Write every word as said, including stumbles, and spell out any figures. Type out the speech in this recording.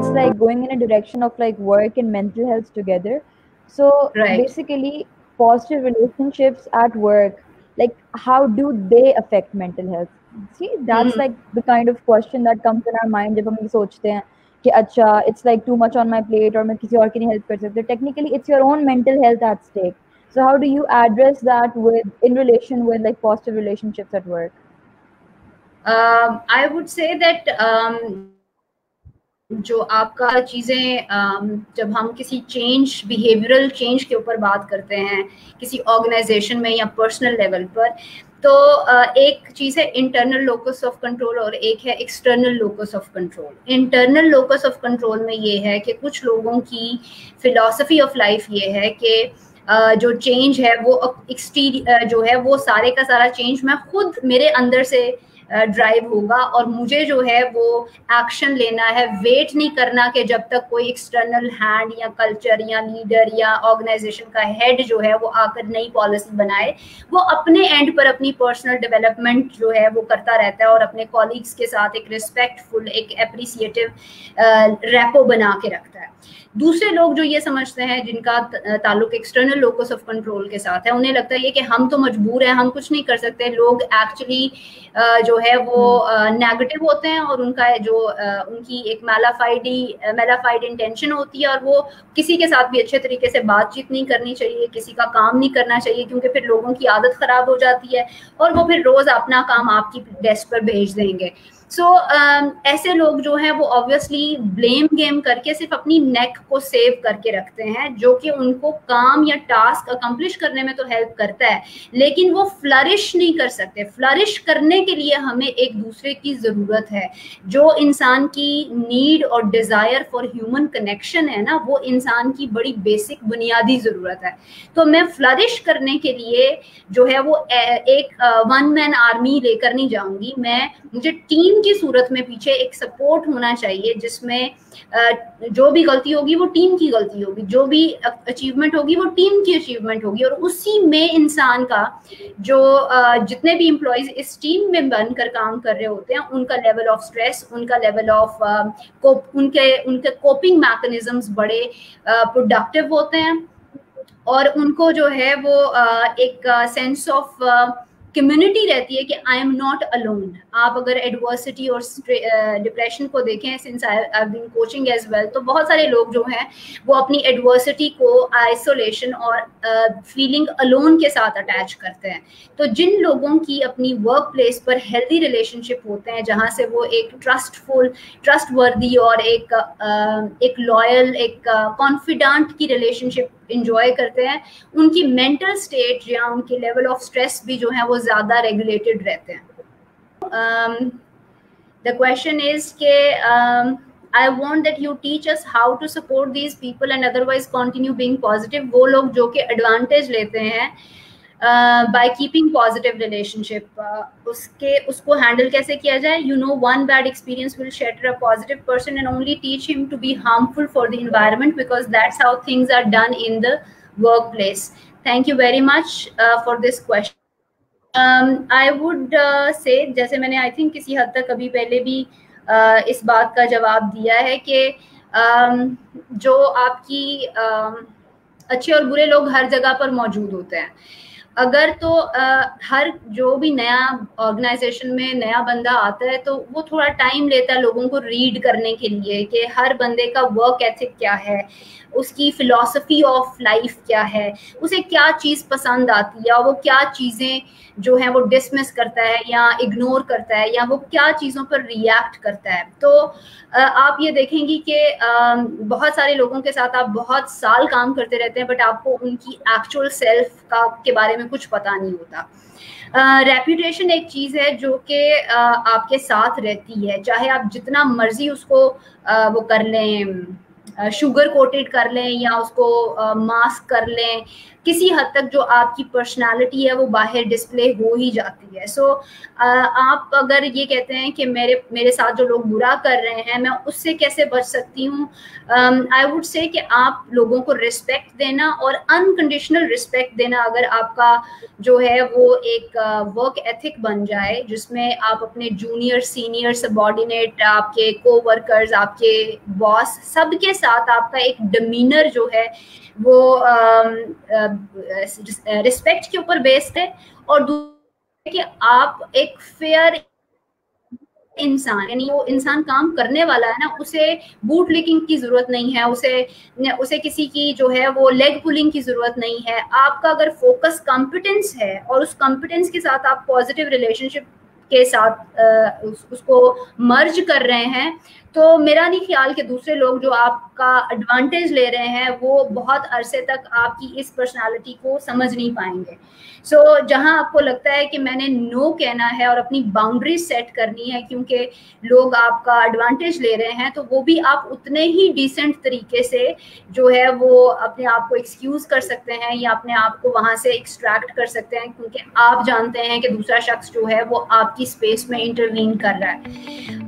it's like going in a direction of like work and mental health together. So Right. basically, positive relationships at work, like how do they affect mental health? See, that's like the kind of question that comes in our mind जब हम ये सोचते हैं कि अच्छा it's like too much on my plate और मैं किसी और की नहीं help कर सकता. Technically, it's your own mental health at stake. So how do you address that with in relation with like positive relationships at work? Um, I would say that um, जो आपका चीज़ें um, जब हम किसी change behavioral change के ऊपर बात करते हैं किसी organization में या personal level पर तो uh, एक चीज़ है internal locus of control और एक है external locus of control. Internal locus of control में ये है कि कुछ लोगों की philosophy of life ये है कि Uh, जो चेंज है वो uh, जो है वो सारे का सारा चेंज मैं खुद मेरे अंदर से ड्राइव uh, होगा और मुझे जो है वो एक्शन लेना है, वेट नहीं करना कि जब तक कोई एक्सटर्नल हैंड या कल्चर या लीडर या ऑर्गेनाइजेशन का हेड जो है वो आकर नई पॉलिसी बनाए. वो अपने एंड पर अपनी पर्सनल डेवलपमेंट जो है वो करता रहता है और अपने कॉलीग्स के साथ एक रिस्पेक्टफुल एक एप्रिसिएटिव रैपो uh, बना के रखता है. दूसरे लोग जो ये समझते हैं जिनका ताल्लुक एक्सटर्नल लोकस ऑफ कंट्रोल के साथ है उन्हें लगता है कि हम तो मजबूर हैं, हम कुछ नहीं कर सकते. लोग एक्चुअली uh, जो है वो नेगेटिव uh, होते हैं और उनका जो uh, उनकी एक मैलाफाइडी मैलाफाइड इंटेंशन होती है और वो किसी के साथ भी अच्छे तरीके से बातचीत नहीं करनी चाहिए, किसी का काम नहीं करना चाहिए क्योंकि फिर लोगों की आदत खराब हो जाती है और वो फिर रोज अपना काम आपकी डेस्क पर भेज देंगे. सो so, um, ऐसे लोग जो हैं वो ऑब्वियसली ब्लेम गेम करके सिर्फ अपनी नेक को सेव करके रखते हैं जो कि उनको काम या टास्क अकम्प्लिश करने में तो हेल्प करता है लेकिन वो फ्लरिश नहीं कर सकते. फ्लरिश करने के लिए हमें एक दूसरे की ज़रूरत है. जो इंसान की नीड और डिज़ायर फॉर ह्यूमन कनेक्शन है ना वो इंसान की बड़ी बेसिक बुनियादी ज़रूरत है. तो मैं फ्लरिश करने के लिए जो है वो एक वन मैन आर्मी लेकर नहीं जाऊँगी. मैं मुझे टीम की सूरत में पीछे एक सपोर्ट होना चाहिए जिसमें जो भी गलती होगी वो टीम की गलती होगी, जो भी अचीवमेंट होगी वो टीम की अचीवमेंट होगी और उसी में इंसान का जो जितने भी एम्प्लॉइज इस टीम में बनकर काम कर रहे होते हैं उनका लेवल ऑफ स्ट्रेस, उनका लेवल ऑफ उनके उनके कोपिंग मैकेनिज्म्स बड़े प्रोडक्टिव होते हैं और उनको जो है वो एक सेंस ऑफ कम्युनिटी रहती है कि आई एम नॉट अलोन. आप अगर एडवर्सिटी और डिप्रेशन को देखें since I have been coaching as well तो बहुत सारे लोग जो हैं वो अपनी एडवर्सिटी को आइसोलेशन और फीलिंग uh, अलोन के साथ अटैच करते हैं. तो जिन लोगों की अपनी वर्क प्लेस पर हेल्दी रिलेशनशिप होते हैं जहाँ से वो एक ट्रस्टफुल ट्रस्टवर्दी और एक uh, एक लॉयल एक कॉन्फिडेंट uh, की रिलेशनशिप एंजॉय करते हैं उनकी मेंटल स्टेट या उनके लेवल ऑफ स्ट्रेस भी जो है वो ज़्यादा रेगुलेटेड रहते हैं. द क्वेश्चन इज के I want that you teach us how to support these people and otherwise continue being positive. वो लोग जो कि एडवांटेज लेते हैं बाय कीपिंग पॉजिटिव रिलेशनशिप उसके उसको हैंडल कैसे किया जाए. You know one bad experience will shatter a positive person and only teach him to be harmful for the environment because that's how things are done in the work place. Thank you very much for this question. I would say जैसे मैंने I think किसी हद तक अभी पहले भी uh, इस बात का जवाब दिया है कि um, जो आपकी uh, अच्छे और बुरे लोग हर जगह पर मौजूद होते हैं. अगर तो आ, हर जो भी नया ऑर्गेनाइजेशन में नया बंदा आता है तो वो थोड़ा टाइम लेता है लोगों को रीड करने के लिए कि हर बंदे का वर्क एथिक क्या है, उसकी फिलॉसफी ऑफ लाइफ क्या है, उसे क्या चीज़ पसंद आती है, वो क्या चीज़ें जो हैं वो डिसमिस करता है या इग्नोर करता है या वो क्या चीज़ों पर रिएक्ट करता है. तो आ, आप ये देखेंगी कि बहुत सारे लोगों के साथ आप बहुत साल काम करते रहते हैं बट आपको उनकी एक्चुअल सेल्फ का के बारे में कुछ पता नहीं होता. रेप्यूटेशन uh, एक चीज़ है जो कि uh, आपके साथ रहती है चाहे आप जितना मर्जी उसको uh, वो कर लें, शुगर कोटेड कर लें या उसको मास्क uh, कर लें किसी हद तक जो आपकी पर्सनालिटी है वो बाहर डिस्प्ले हो ही जाती है। सो so, आप अगर ये कहते हैं कि मेरे मेरे साथ जो लोग बुरा कर रहे हैं मैं उससे कैसे बच सकती हूँ, आई वुड से कि आप लोगों को रिस्पेक्ट देना और अनकंडीशनल रिस्पेक्ट देना अगर आपका जो है वो एक वर्क uh, एथिक बन जाए, जिसमें आप अपने जूनियर सीनियर सबॉर्डिनेट आपके कोवर्कर्स आपके बॉस सबके साथ आपका एक डमीनर जो है वो रिस्पेक्ट uh, uh, के ऊपर बेस्ड है, और दूसरा कि आप एक फेयर इंसान, यानी वो इंसान काम करने वाला है ना, उसे बूट लिकिंग की जरूरत नहीं है, उसे उसे किसी की जो है वो लेग पुलिंग की जरूरत नहीं है। आपका अगर फोकस कॉम्पिटेंस है और उस कॉम्पिटेंस के साथ आप पॉजिटिव रिलेशनशिप के साथ उसको मर्ज कर रहे हैं, तो मेरा नहीं ख्याल कि दूसरे लोग जो आपका एडवांटेज ले रहे हैं वो बहुत अरसे तक आपकी इस पर्सनालिटी को समझ नहीं पाएंगे। सो so, जहां आपको लगता है कि मैंने नो कहना है और अपनी बाउंड्री सेट करनी है क्योंकि लोग आपका एडवांटेज ले रहे हैं, तो वो भी आप उतने ही डिसेंट तरीके से जो है वो अपने आप को एक्सक्यूज कर सकते हैं या अपने आप को वहाँ से एक्सट्रैक्ट कर सकते हैं, क्योंकि आप जानते हैं कि दूसरा शख्स जो है वो आपकी स्पेस में इंटरवीन कर रहा है।